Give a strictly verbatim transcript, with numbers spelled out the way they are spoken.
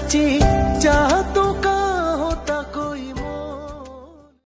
सच्ची चाह